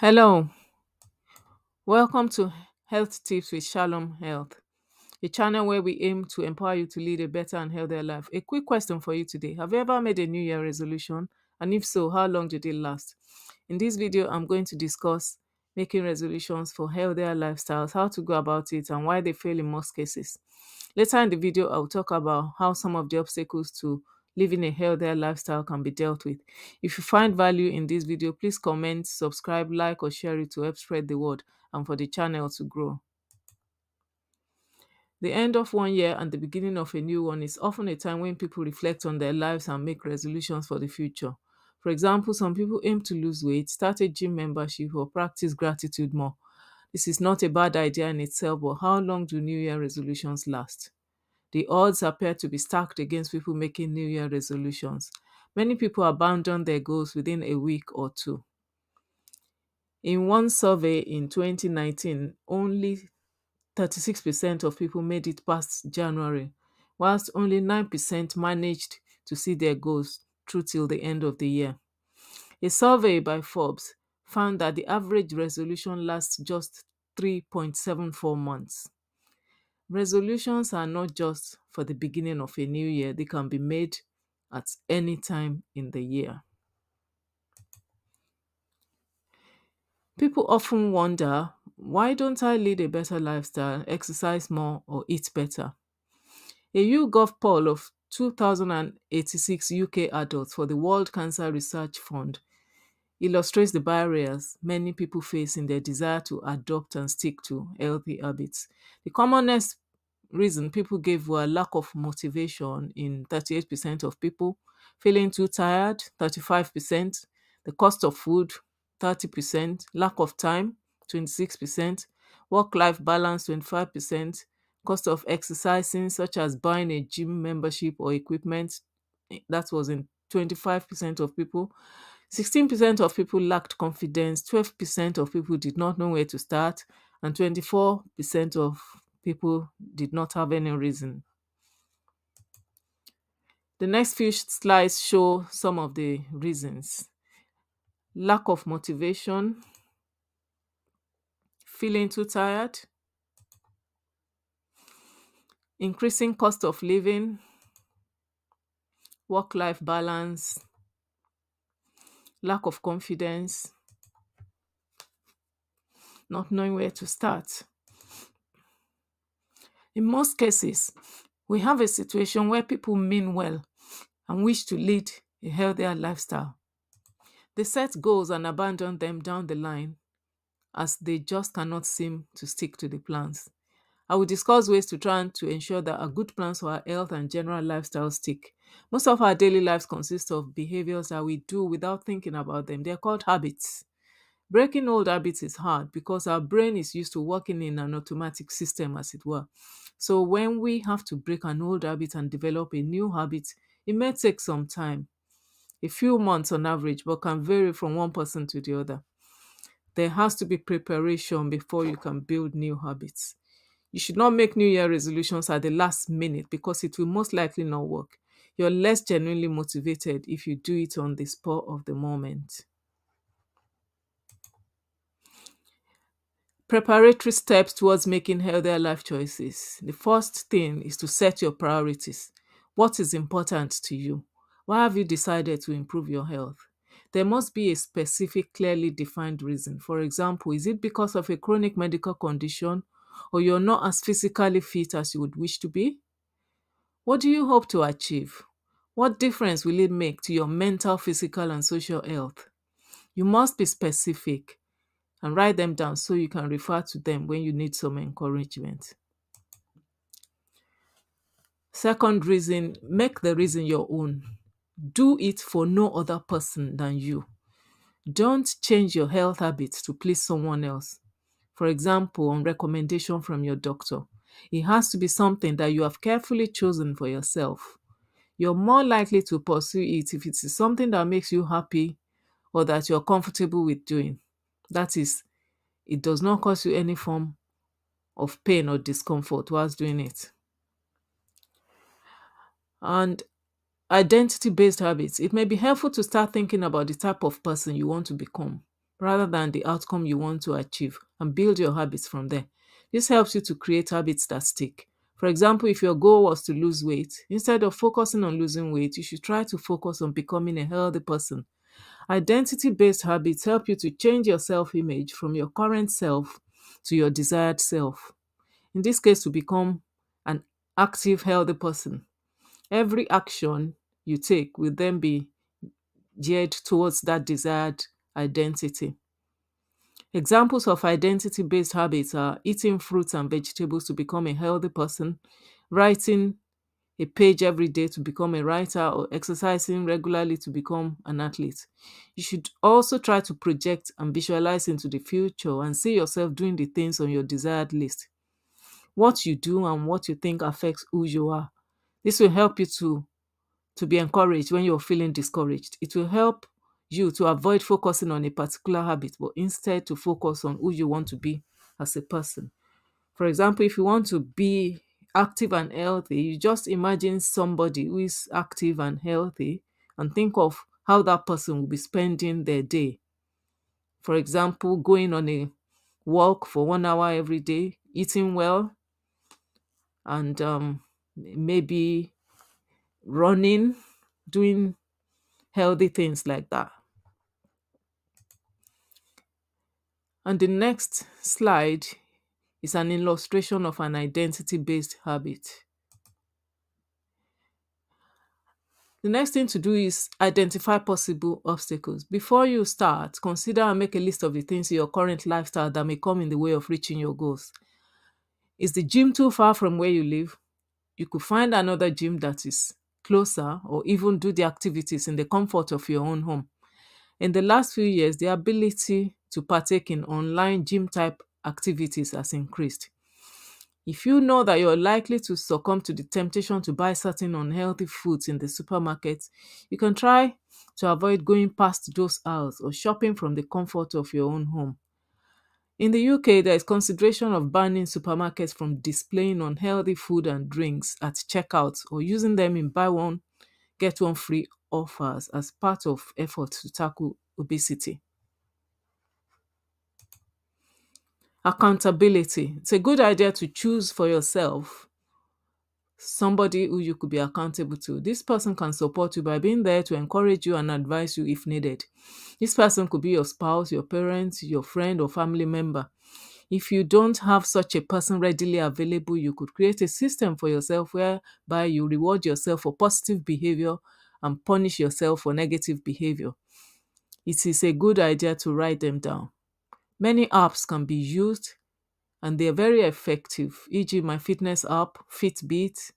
Hello, welcome to Health Tips with Shalom Health, a channel where we aim to empower you to lead a better and healthier life. A quick question for you today. Have you ever made a New Year resolution? And if so, how long did it last? In this video, I'm going to discuss making resolutions for healthier lifestyles, how to go about it, and why they fail in most cases. Later in the video, I'll talk about how some of the obstacles to living a healthier lifestyle can be dealt with. If you find value in this video, please comment, subscribe, like, or share it to help spread the word and for the channel to grow. The end of one year and the beginning of a new one is often a time when people reflect on their lives and make resolutions for the future. For example, some people aim to lose weight, start a gym membership, or practice gratitude more. This is not a bad idea in itself, but how long do New Year resolutions last? The odds appear to be stacked against people making New Year resolutions. Many people abandon their goals within a week or two. In one survey in 2019, only 36% of people made it past January, whilst only 9% managed to see their goals through till the end of the year. A survey by Forbes found that the average resolution lasts just 3.74 months. Resolutions are not just for the beginning of a new year. They can be made at any time in the year. People often wonder, why don't I lead a better lifestyle, exercise more, or eat better? A YouGov poll of 2,086 UK adults for the World Cancer Research Fund illustrates the barriers many people face in their desire to adopt and stick to healthy habits. The commonest reason people gave were lack of motivation in 38% of people, feeling too tired, 35%, the cost of food, 30%, lack of time, 26%, work-life balance, 25%, cost of exercising, such as buying a gym membership or equipment, that was in 25% of people. 16% of people lacked confidence, 12% of people did not know where to start, and 24% of people did not have any reason. The next few slides show some of the reasons. Lack of motivation, feeling too tired, increasing cost of living, work-life balance, lack of confidence, not knowing where to start. In most cases, we have a situation where people mean well and wish to lead a healthier lifestyle. They set goals and abandon them down the line as they just cannot seem to stick to the plans. I will discuss ways to try and to ensure that our good plans for our health and general lifestyle stick. Most of our daily lives consist of behaviors that we do without thinking about them. They are called habits. Breaking old habits is hard because our brain is used to working in an automatic system, as it were. So when we have to break an old habit and develop a new habit, it may take some time, a few months on average, but can vary from one person to the other. There has to be preparation before you can build new habits. You should not make New Year resolutions at the last minute because it will most likely not work. You're less genuinely motivated if you do it on the spur of the moment. Preparatory steps towards making healthier life choices. The first thing is to set your priorities. What is important to you? Why have you decided to improve your health? There must be a specific, clearly defined reason. For example, is it because of a chronic medical condition, or you're not as physically fit as you would wish to be? What do you hope to achieve? What difference will it make to your mental, physical, and social health? You must be specific and write them down so you can refer to them when you need some encouragement. Second reason, make the reason your own. Do it for no other person than you. Don't change your health habits to please someone else. For example, on recommendation from your doctor. It has to be something that you have carefully chosen for yourself. You're more likely to pursue it if it is something that makes you happy or that you're comfortable with doing. That is, it does not cause you any form of pain or discomfort whilst doing it. And identity-based habits. It may be helpful to start thinking about the type of person you want to become. rather than the outcome you want to achieve, and build your habits from there. This helps you to create habits that stick. For example, if your goal was to lose weight, instead of focusing on losing weight, you should try to focus on becoming a healthy person. Identity-based habits help you to change your self-image from your current self to your desired self. In this case, to become an active, healthy person. Every action you take will then be geared towards that desired identity. Examples of identity-based habits are eating fruits and vegetables to become a healthy person, writing a page every day to become a writer, or exercising regularly to become an athlete. You should also try to project and visualize into the future and see yourself doing the things on your desired list. What you do and what you think affects who you are. This will help you to be encouraged when you're feeling discouraged. It will help you to avoid focusing on a particular habit, but instead to focus on who you want to be as a person. For example, if you want to be active and healthy, you just imagine somebody who is active and healthy and think of how that person will be spending their day. For example, going on a walk for 1 hour every day, eating well, and maybe running, doing healthy things like that. And the next slide is an illustration of an identity-based habit. The next thing to do is identify possible obstacles. Before you start, consider and make a list of the things in your current lifestyle that may come in the way of reaching your goals. Is the gym too far from where you live? You could find another gym that is closer, or even do the activities in the comfort of your own home. In the last few years, the ability to partake in online gym-type activities has increased. If you know that you're likely to succumb to the temptation to buy certain unhealthy foods in the supermarket, you can try to avoid going past those aisles or shopping from the comfort of your own home. In the UK, there is consideration of banning supermarkets from displaying unhealthy food and drinks at checkouts, or using them in buy one, get one free offers as part of efforts to tackle obesity. Accountability. It's a good idea to choose for yourself somebody who you could be accountable to. This person can support you by being there to encourage you and advise you if needed. This person could be your spouse, your parents, your friend, or family member. If you don't have such a person readily available, you could create a system for yourself whereby you reward yourself for positive behavior and punish yourself for negative behavior. It is a good idea to write them down. Many apps can be used, and they are very effective, e.g. MyFitness app, Fitbit,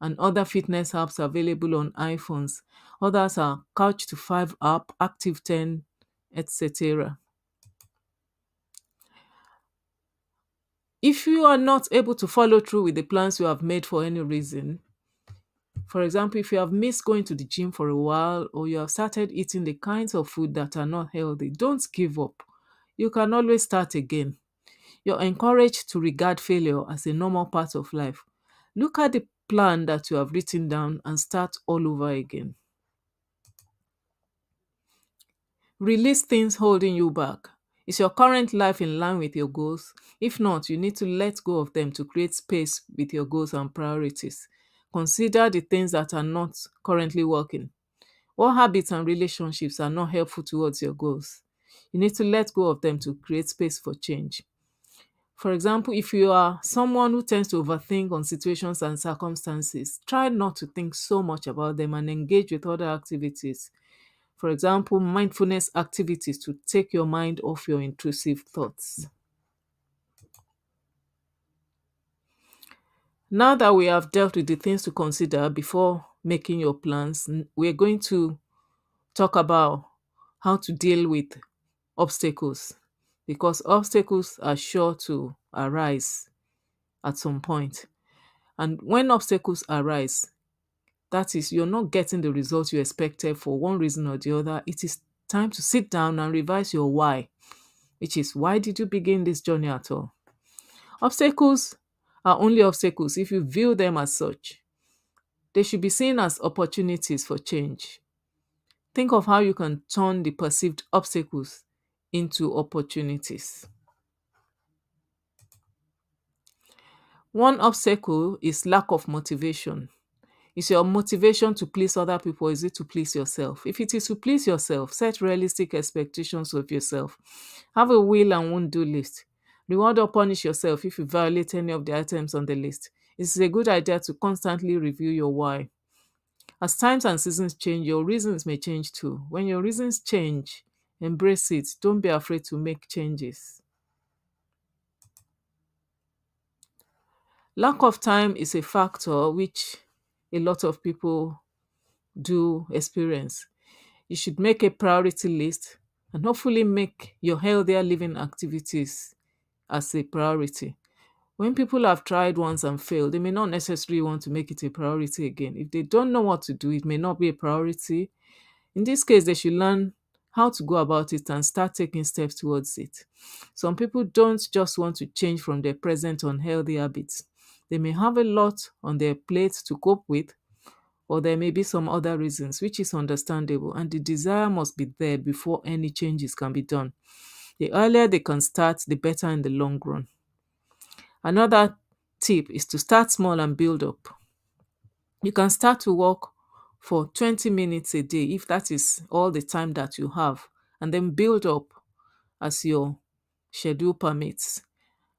and other fitness apps available on iPhones. Others are Couch to 5 app, Active 10, etc. If you are not able to follow through with the plans you have made for any reason, for example, if you have missed going to the gym for a while, or you have started eating the kinds of food that are not healthy, don't give up. You can always start again. You're encouraged to regard failure as a normal part of life. Look at the plan that you have written down and start all over again. Release things holding you back. Is your current life in line with your goals? If not, you need to let go of them to create space with your goals and priorities. Consider the things that are not currently working. What habits and relationships are not helpful towards your goals? You need to let go of them to create space for change. For example, if you are someone who tends to overthink on situations and circumstances, try not to think so much about them and engage with other activities. For example, mindfulness activities to take your mind off your intrusive thoughts. Now that we have dealt with the things to consider before making your plans, we're going to talk about how to deal with obstacles, because obstacles are sure to arise at some point. And when obstacles arise, that is, you're not getting the results you expected for one reason or the other, it is time to sit down and revise your why, which is, why did you begin this journey at all? Obstacles are only obstacles if you view them as such. They should be seen as opportunities for change. Think of how you can turn the perceived obstacles into opportunities. One obstacle is lack of motivation. Is your motivation to please other people, or is it to please yourself? If it is to please yourself, set realistic expectations of yourself. Have a will and won't do list. Reward or punish yourself if you violate any of the items on the list. It's a good idea to constantly review your why. As times and seasons change, your reasons may change too. When your reasons change, embrace it. Don't be afraid to make changes. Lack of time is a factor which a lot of people do experience. You should make a priority list and hopefully make your healthier living activities as a priority. When people have tried once and failed, they may not necessarily want to make it a priority again. If they don't know what to do, it may not be a priority. In this case, they should learn how to go about it and start taking steps towards it. Some people don't just want to change from their present unhealthy habits. They may have a lot on their plate to cope with, or there may be some other reasons, which is understandable, and the desire must be there before any changes can be done. The earlier they can start, the better in the long run. Another tip is to start small and build up. You can start to walk for 20 minutes a day, if that is all the time that you have, and then build up as your schedule permits.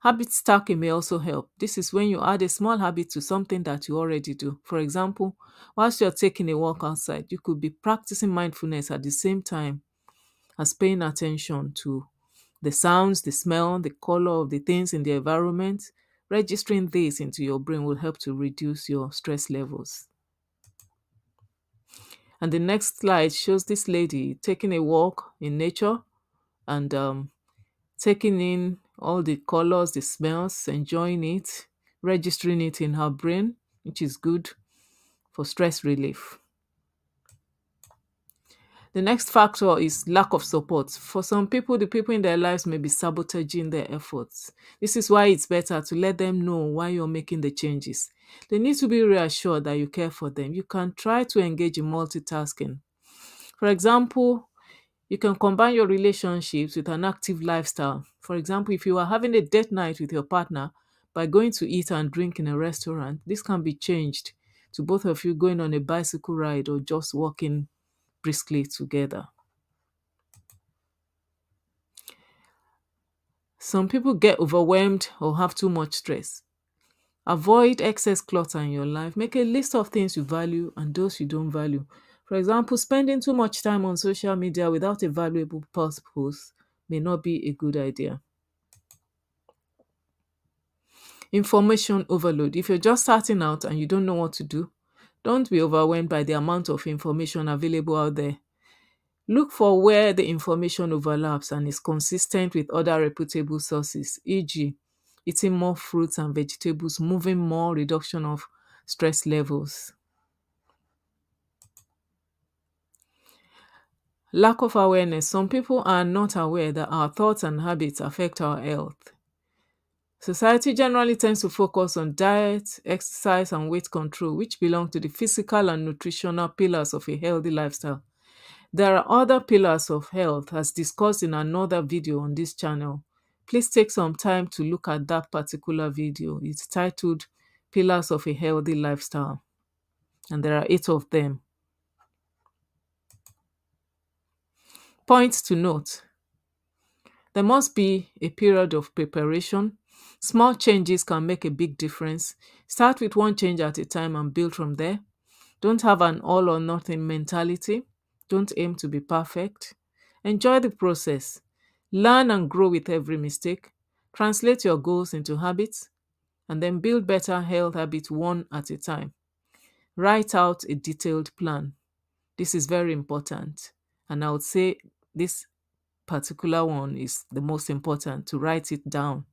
Habit stacking may also help. This is when you add a small habit to something that you already do. For example, whilst you're taking a walk outside, you could be practicing mindfulness at the same time as paying attention to the sounds, the smell, the color of the things in the environment. Registering this into your brain will help to reduce your stress levels. And the next slide shows this lady taking a walk in nature and taking in all the colors, the smells, enjoying it, registering it in her brain, which is good for stress relief. The next factor is lack of support. For some people, the people in their lives may be sabotaging their efforts. This is why it's better to let them know why you're making the changes. They need to be reassured that you care for them. You can try to engage in multitasking. For example, you can combine your relationships with an active lifestyle. For example, if you are having a date night with your partner, by going to eat and drink in a restaurant, this can be changed to both of you going on a bicycle ride or just walking briskly together. Some people get overwhelmed or have too much stress. Avoid excess clutter in your life. Make a list of things you value and those you don't value. For example, spending too much time on social media without a valuable purpose may not be a good idea. Information overload. If you're just starting out and you don't know what to do, don't be overwhelmed by the amount of information available out there. Look for where the information overlaps and is consistent with other reputable sources, e.g., eating more fruits and vegetables, moving more, reduction of stress levels. Lack of awareness. Some people are not aware that our thoughts and habits affect our health. Society generally tends to focus on diet, exercise, and weight control, which belong to the physical and nutritional pillars of a healthy lifestyle. There are other pillars of health, as discussed in another video on this channel. Please take some time to look at that particular video. It's titled Pillars of a Healthy Lifestyle, and there are 8 of them. Points to note. There must be a period of preparation. Small changes can make a big difference. Start with one change at a time and build from there. Don't have an all or nothing mentality. Don't aim to be perfect. Enjoy the process. Learn and grow with every mistake. Translate your goals into habits, and then build better health habits one at a time. Write out a detailed plan. This is very important, and I would say this particular one is the most important, to write it down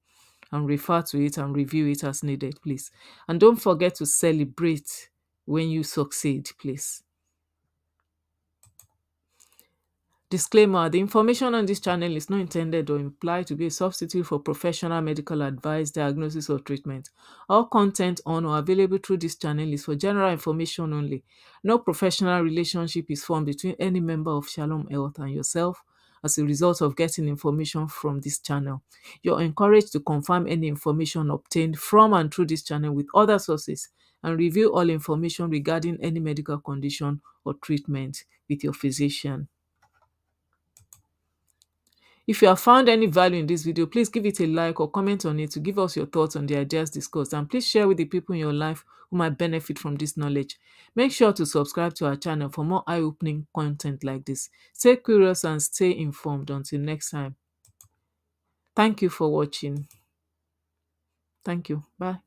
and refer to it and review it as needed, please. And don't forget to celebrate when you succeed, please. Disclaimer: the information on this channel is not intended or implied to be a substitute for professional medical advice, diagnosis, or treatment. All content on or available through this channel is for general information only. No professional relationship is formed between any member of Shalom Health and yourself, as a result of getting information from this channel. You're encouraged to confirm any information obtained from and through this channel with other sources and review all information regarding any medical condition or treatment with your physician. If you have found any value in this video, please give it a like or comment on it to give us your thoughts on the ideas discussed, and please share with the people in your life who might benefit from this knowledge. Make sure to subscribe to our channel for more eye-opening content like this. Stay curious and stay informed. Until next time. Thank you for watching. Thank you. Bye.